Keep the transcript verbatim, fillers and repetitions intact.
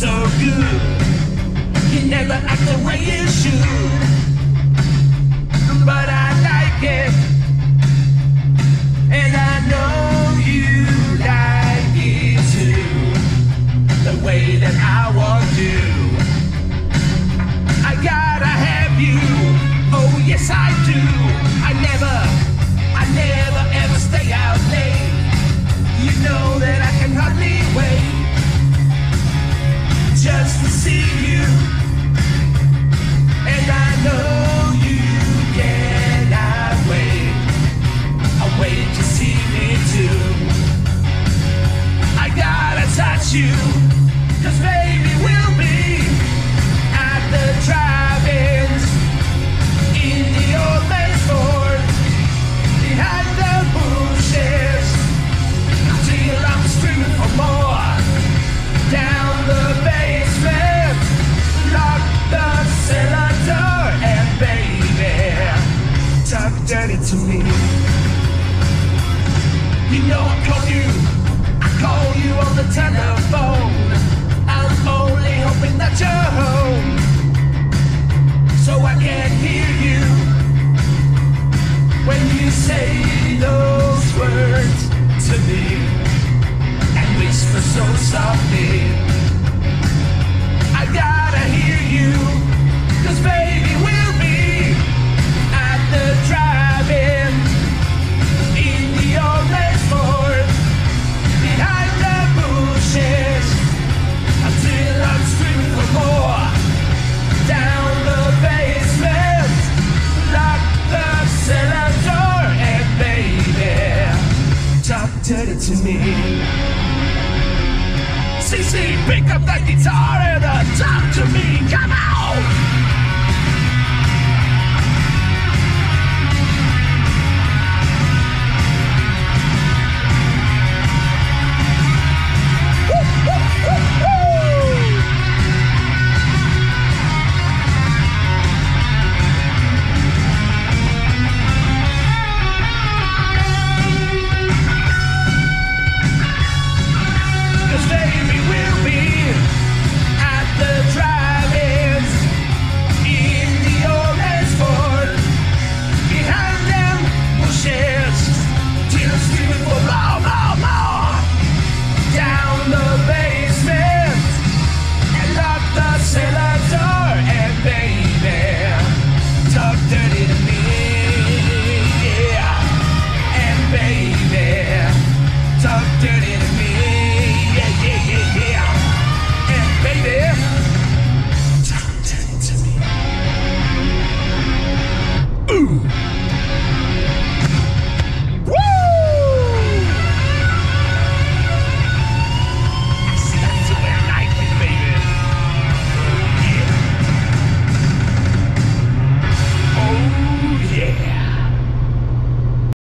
so good. You never act the way you should, but I like it, and I know you like it too. The way that I want to, I gotta have you. Oh yes I do. I never, I never ever stay out late. You know that I can hardly wait just to see you, and I know you cannot wait. I'll wait to see me too. I gotta touch you, cause baby we'll be at the drive-ins, in the old man's Ford, behind the bushes, until I'm screaming for more, down the bay. Lock the cellar door, and baby, talk dirty to me. You know I call you, I call you on the telephone. I'm only hoping that you're home, so I can hear you when you say those words to me and whisper so softly. I hear you, cause baby we'll be at the drive-in, in the old man's Ford, behind the bushes, until I'm screaming for more, down the basement, lock the cellar door, and baby, talk dirty to me. C C, pick up that guitar and uh, talk to me, come on!